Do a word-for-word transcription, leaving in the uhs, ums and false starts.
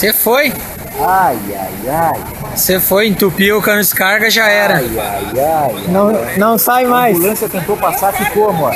Você foi. Ai, ai, ai. Você foi, entupiu o cano de descarga, já era. Ai, ai, ai. Não, não sai mais. A ambulância tentou passar, ficou, amor.